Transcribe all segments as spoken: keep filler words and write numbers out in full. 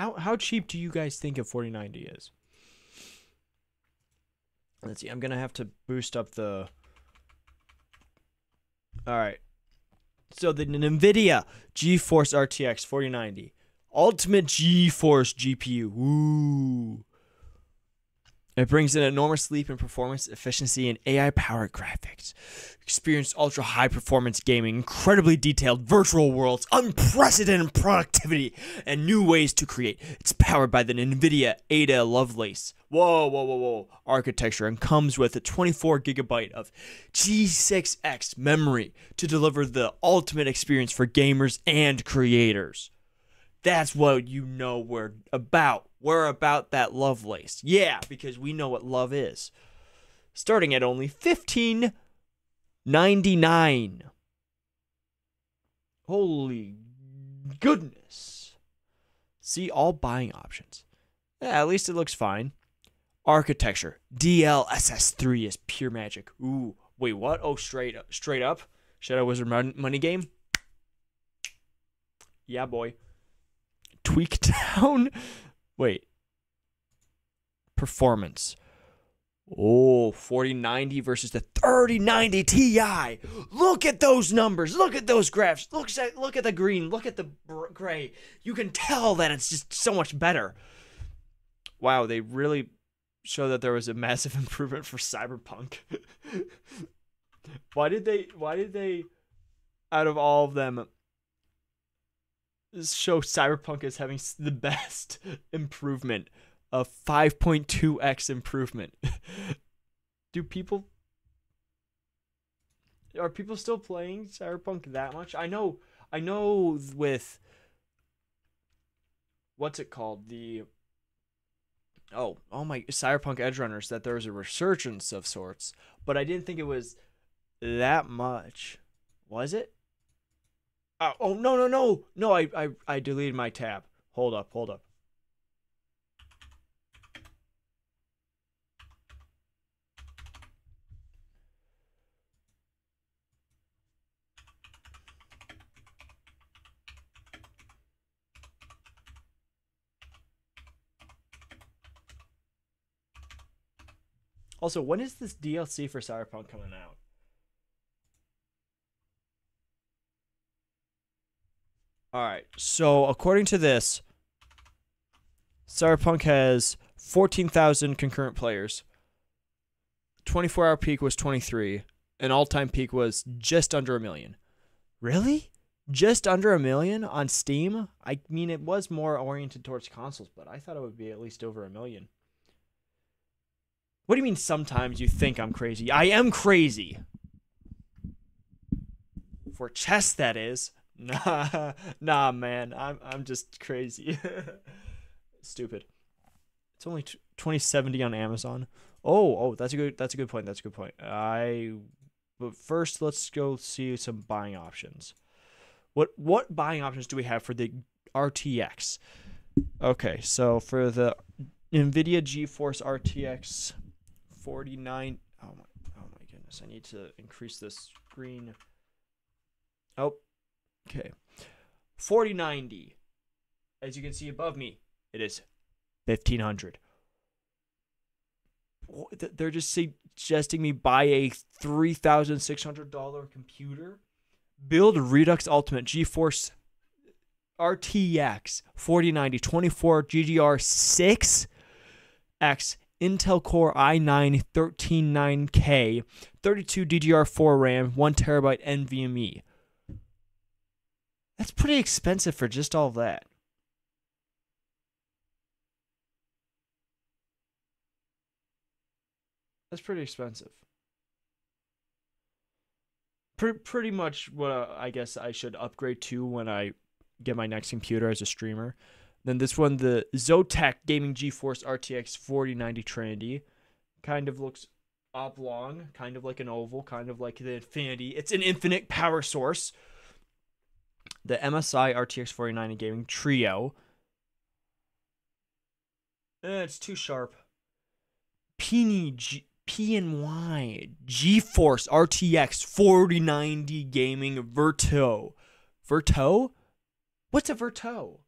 How how cheap do you guys think a forty ninety is? Let's see. I'm gonna have to boost up the. All right. So the NVIDIA GeForce R T X forty ninety, ultimate GeForce G P U. Ooh. It brings an enormous leap in performance, efficiency, and A I-powered graphics. Experience ultra-high performance gaming, incredibly detailed virtual worlds, unprecedented productivity, and new ways to create. It's powered by the NVIDIA Ada Lovelace. Whoa, whoa, whoa, whoa. Architecture, and comes with a twenty-four gigabyte of G six X memory to deliver the ultimate experience for gamers and creators. That's what you know we're about. We're about that Lovelace. Yeah, because we know what love is. Starting at only fifteen ninety-nine. Holy goodness. See all buying options. Yeah, at least it looks fine. Architecture. D L S S three is pure magic. Ooh, wait, what? Oh, straight up. Straight up. Shadow Wizard money game. Yeah, boy. TweakTown. Wait. Performance. Oh, forty ninety versus the thirty ninety T I. Look at those numbers. Look at those graphs. Look at look at the green. Look at the gray. You can tell that it's just so much better. Wow, they really show that there was a massive improvement for Cyberpunk. Why did they why did they out of all of them show Cyberpunk as having the best improvement, a five point two X improvement? Do people are people still playing Cyberpunk that much? I know, I know. With what's it called? The oh, oh my, Cyberpunk Edgerunners, that there was a resurgence of sorts, but I didn't think it was that much, was it? Uh, oh, no, no, no. No, I, I, I deleted my tab. Hold up, hold up. Also, when is this D L C for Cyberpunk coming out? All right, so according to this, Cyberpunk has fourteen thousand concurrent players. twenty-four hour peak was twenty-three, and all-time peak was just under a million. Really? Just under a million on Steam? I mean, it was more oriented towards consoles, but I thought it would be at least over a million. What do you mean sometimes you think I'm crazy? I am crazy. For chess, that is. Nah, nah, man. I'm I'm just crazy. Stupid. It's only twenty seventy on Amazon. Oh, oh, that's a good that's a good point. That's a good point. I but first let's go see some buying options. What what buying options do we have for the R T X? Okay, so for the NVIDIA GeForce R T X forty ninety. Oh my, oh my goodness. I need to increase this screen. Oh. Okay, forty ninety, as you can see above me, it is fifteen hundred. They're just suggesting me buy a three thousand six hundred dollar computer, build a Redux Ultimate GeForce R T X forty ninety twenty-four G D D R six X Intel Core i nine thirteen nine K, thirty-two D D R four RAM, one terabyte NVMe. That's pretty expensive for just all of that. That's pretty expensive. Pretty, pretty much what I guess I should upgrade to when I get my next computer as a streamer. Then this one, the Zotac Gaming GeForce R T X forty ninety Trinity. Kind of looks oblong, kind of like an oval, kind of like the Infinity. It's an infinite power source. The M S I R T X forty ninety Gaming Trio. Eh, it's too sharp. P N Y GeForce R T X forty ninety Gaming Virto. Virto? What's a Virto?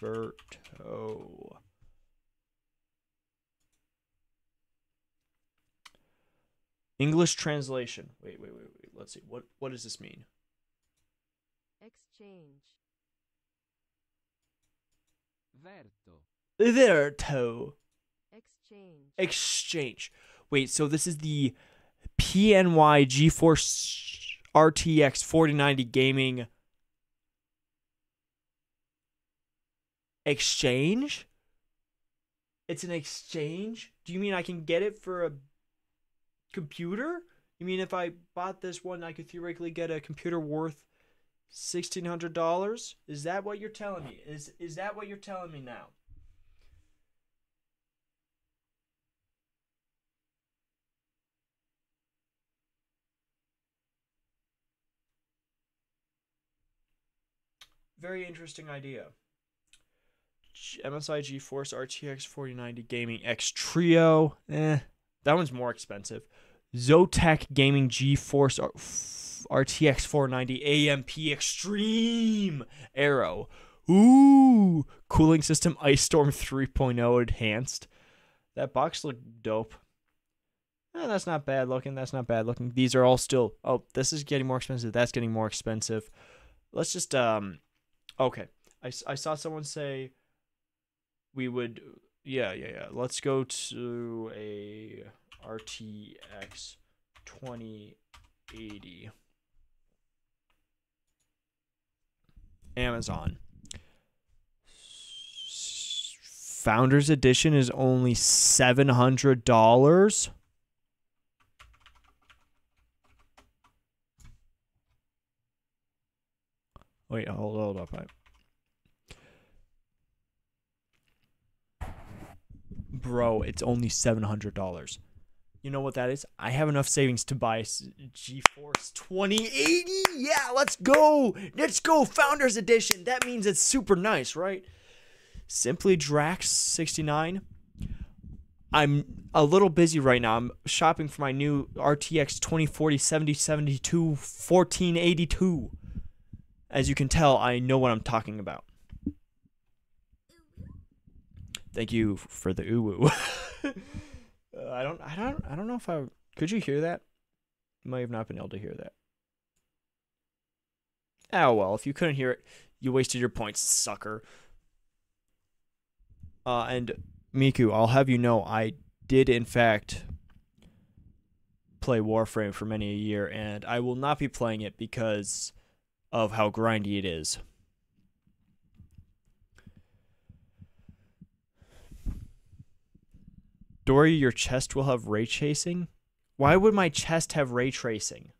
Roberto. English translation. Wait, wait, wait, wait. Let's see. What what does this mean? Exchange. Verto. Verto. Exchange. Exchange. Wait, so this is the P N Y GeForce R T X forty ninety gaming exchange? It's an exchange? Do you mean I can get it for a computer? You mean if I bought this one, I could theoretically get a computer worth sixteen hundred dollars? Is that what you're telling me? Is is that what you're telling me now? Very interesting idea. M S I GeForce R T X forty ninety Gaming X Trio. Eh, that one's more expensive. Zotac Gaming GeForce R T X forty ninety A M P Extreme Aero. Ooh, cooling system Ice Storm three point oh enhanced. That box looked dope. Eh, that's not bad looking. That's not bad looking. These are all still. Oh, this is getting more expensive. That's getting more expensive. Let's just um. Okay, I, I saw someone say we would, yeah, yeah, yeah. Let's go to a R T X twenty eighty. Amazon. Founders Edition is only seven hundred dollars. Wait, hold, hold up. I... Bro, it's only seven hundred dollars. You know what that is? I have enough savings to buy GeForce twenty eighty. Yeah, let's go. Let's go, Founders Edition. That means it's super nice, right? Simply Drax sixty-nine. I'm a little busy right now. I'm shopping for my new R T X twenty forty seventy seventy-two fourteen eighty-two. As you can tell, I know what I'm talking about. Thank you for the ooh-woo. uh, I don't, I don't, I don't know if I could. You hear that? You might have not been able to hear that. Oh well, if you couldn't hear it, you wasted your points, sucker. Uh, and Miku, I'll have you know, I did in fact play Warframe for many a year, and I will not be playing it because of how grindy it is. Dory, your chest will have ray tracing? Why would my chest have ray tracing?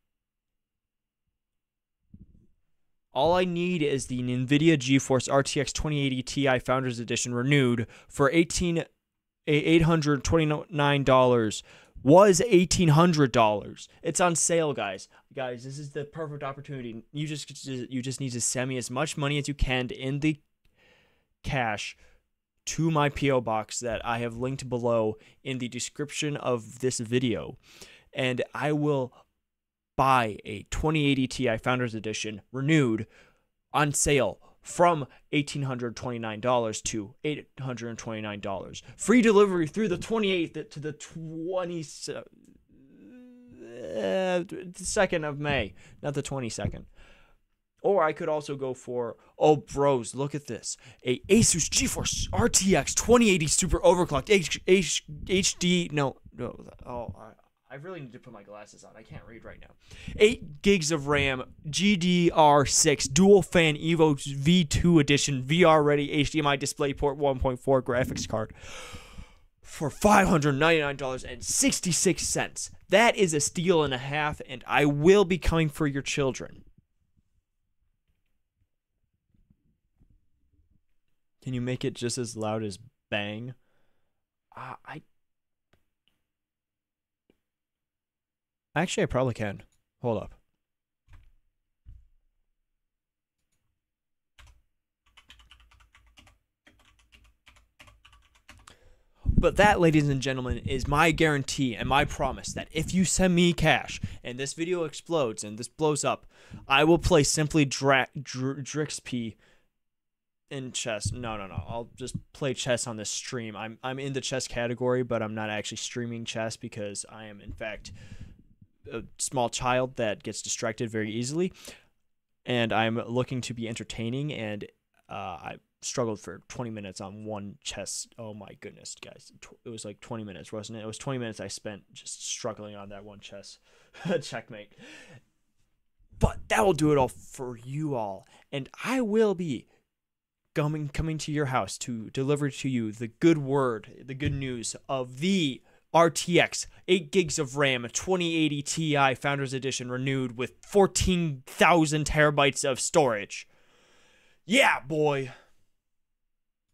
All I need is the NVIDIA GeForce R T X twenty eighty Ti Founders Edition renewed for eighteen eight hundred twenty-nine dollars. Was eighteen hundred dollars. It's on sale, guys. Guys, this is the perfect opportunity. You just you just need to send me as much money as you can in the cash to my P O box that I have linked below in the description of this video, and I will buy a twenty eighty Ti Founders Edition renewed on sale from one thousand eight hundred twenty-nine dollars to eight hundred twenty-nine dollars. Free delivery through the twenty-eighth to the twenty-second of May, not the twenty-second. Or I could also go for, oh bros, look at this. A Asus GeForce R T X twenty eighty Super Overclocked H H HD, no, no, oh, I, I really need to put my glasses on. I can't read right now. eight gigs of RAM, G D D R six, dual fan Evo V two edition, V R ready, H D M I DisplayPort one point four graphics card for five hundred ninety-nine dollars and sixty-six cents. That is a steal and a half, and I will be coming for your children. Can you make it just as loud as bang? Uh, I... Actually, I probably can. Hold up. But that, ladies and gentlemen, is my guarantee and my promise that if you send me cash and this video explodes and this blows up, I will play Simply Dra Dr Drixp in chess. No, no, no. I'll just play chess on this stream. I'm I'm in the chess category, but I'm not actually streaming chess because I am, in fact, a small child that gets distracted very easily. And I'm looking to be entertaining, and uh, I struggled for twenty minutes on one chess. Oh my goodness, guys. It was like twenty minutes, wasn't it? It was twenty minutes I spent just struggling on that one chess. Checkmate. But that will do it all for you all. And I will be coming, coming to your house to deliver to you the good word, the good news of the R T X, eight gigs of RAM, twenty eighty Ti Founders Edition renewed with fourteen thousand terabytes of storage. Yeah, boy.